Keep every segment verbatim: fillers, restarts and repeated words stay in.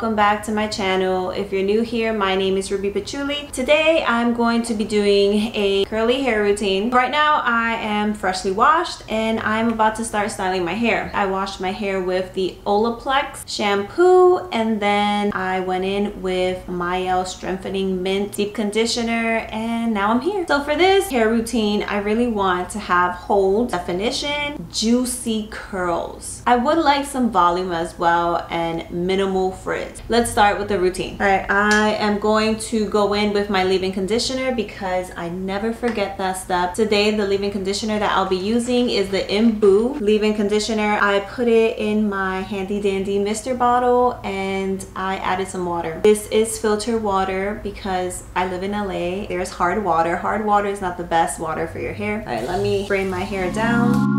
welcome back to my channel. If you're new here, my name is Ruby Patchouli. Today I'm going to be doing a curly hair routine. Right now I am freshly washed and I'm about to start styling my hair. I washed my hair with the Olaplex shampoo and then I went in with Mielle Strengthening Mint Deep Conditioner and now I'm here. So for this hair routine, I really want to have hold, definition, juicy curls. I would like some volume as well and minimal frizz. Let's start with the routine. All right, I am going to go in with my leave-in conditioner because I never forget that step. Today, the leave-in conditioner that I'll be using is the Imbu leave-in conditioner. I put it in my handy dandy mister bottle and I added some water. This is filtered water because I live in L A. There's hard water. Hard water is not the best water for your hair. All right, let me spray my hair down.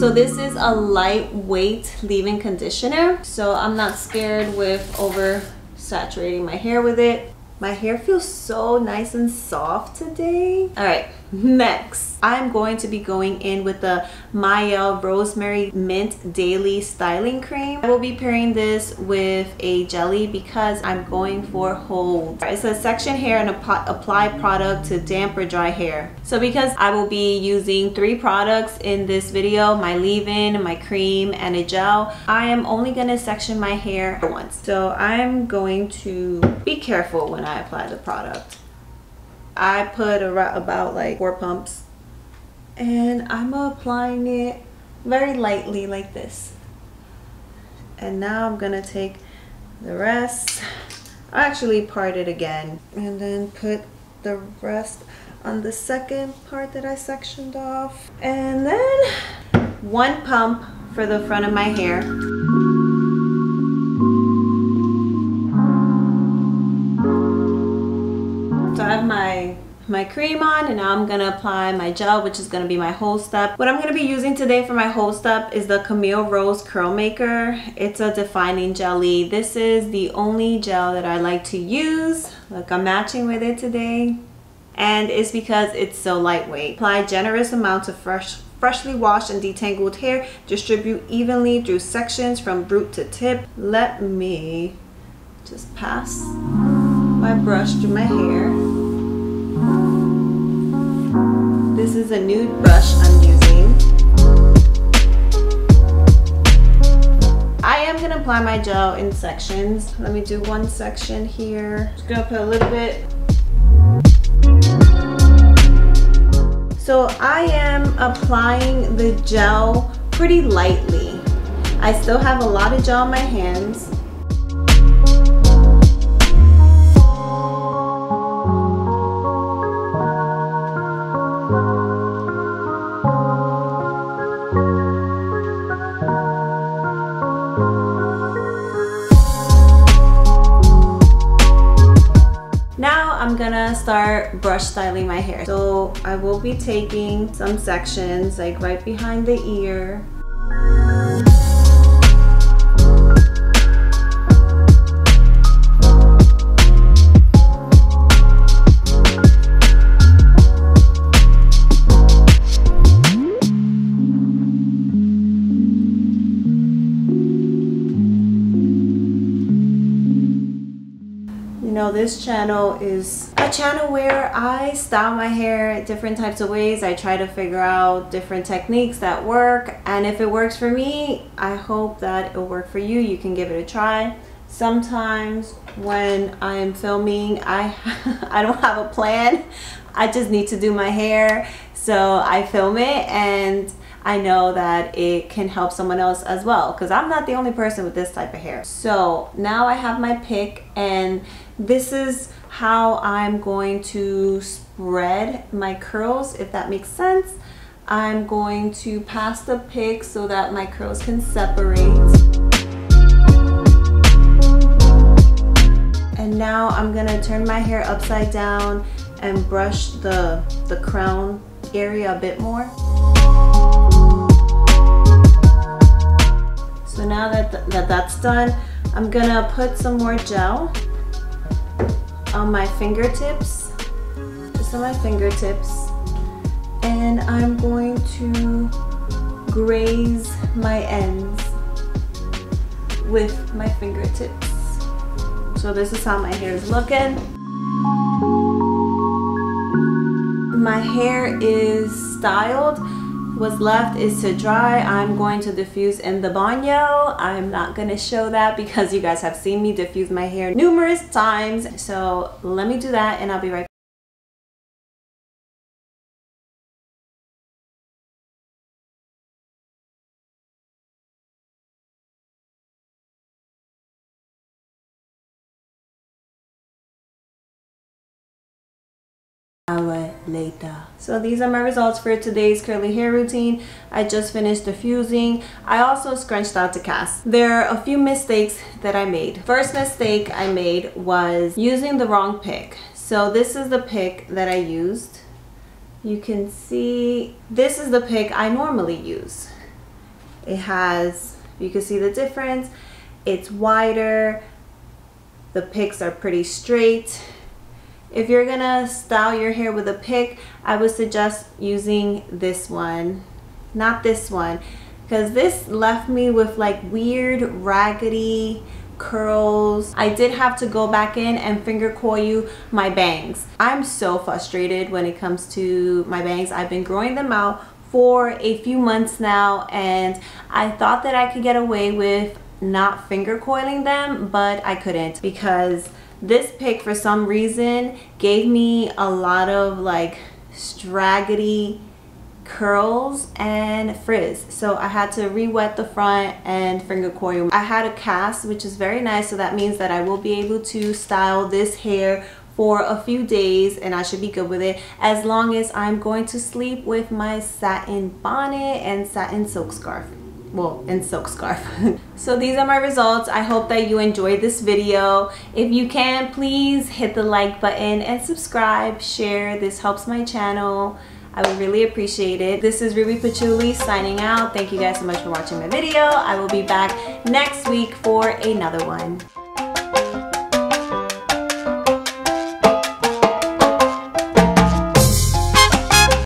So this is a lightweight leave-in conditioner, so I'm not scared with over saturating my hair with it. My hair feels so nice and soft today. All right, next I'm going to be going in with the Mielle Rosemary Mint Daily Styling Cream. I will be pairing this with a jelly because I'm going for hold. It says section hair and apply product to damp or dry hair. So because I will be using three products in this video, my leave-in, my cream, and a gel, I am only gonna section my hair once. So I'm going to be careful when I apply the product. I put around about like four pumps and I'm applying it very lightly like this. And now I'm gonna take the rest. I actually part it again and then put the rest on the second part that I sectioned off. And then one pump for the front of my hair. my my cream on and now I'm gonna apply my gel, which is gonna be my whole step. What I'm gonna be using today for my whole step is the Camille Rose curl maker. It's a defining jelly. This is the only gel that I like to use. Look, I'm matching with it today and it's because it's so lightweight. Apply generous amounts of fresh freshly washed and detangled hair. Distribute evenly through sections from root to tip. Let me just pass my brush through my hair. This is a nude brush I'm using. I am gonna apply my gel in sections. Let me do one section here. Just gonna put a little bit. So I am applying the gel pretty lightly. I still have a lot of gel on my hands. I'm gonna start brush styling my hair. So I will be taking some sections like right behind the ear. This channel is a channel where I style my hair different types of ways. I try to figure out different techniques that work, and if it works for me, I hope that it'll work for you. You can give it a try. Sometimes when I am filming, I I don't have a plan. I just need to do my hair, so I film it and I know that it can help someone else as well because I'm not the only person with this type of hair. So now I have my pick and this is how I'm going to spread my curls, if that makes sense. I'm going to pass the pick so that my curls can separate. And now I'm gonna turn my hair upside down and brush the, the crown area a bit more. So now that, th that that's done, I'm gonna put some more gel on my fingertips, just on my fingertips, and I'm going to graze my ends. with my fingertips. So this is how my hair is looking. My hair is styled. What's left is to dry. I'm going to diffuse in the baño. I'm not gonna show that because you guys have seen me diffuse my hair numerous times. So let me do that and I'll be right back. Hour later. So these are my results for today's curly hair routine. I just finished diffusing. I also scrunched out the cast. There are a few mistakes that I made. First mistake I made was using the wrong pick. So this is the pick that I used. You can see this is the pick I normally use. It has, you can see the difference. It's wider. The picks are pretty straight. If you're gonna style your hair with a pick, I would suggest using this one, not this one, because this left me with like weird, raggedy curls. I did have to go back in and finger coil my bangs. I'm so frustrated when it comes to my bangs. I've been growing them out for a few months now, and I thought that I could get away with not finger coiling them, but I couldn't because this pick for some reason gave me a lot of like straggly curls and frizz, so I had to re-wet the front and finger coil. I had a cast, which is very nice, so that means that I will be able to style this hair for a few days and I should be good with it, as long as I'm going to sleep with my satin bonnet and satin silk scarf. Well, and silk scarf. So these are my results. I hope that you enjoyed this video. If you can, please hit the like button and subscribe, share. This helps my channel. I would really appreciate it. This is Ruby Patchouli signing out. Thank you guys so much for watching my video. I will be back next week for another one.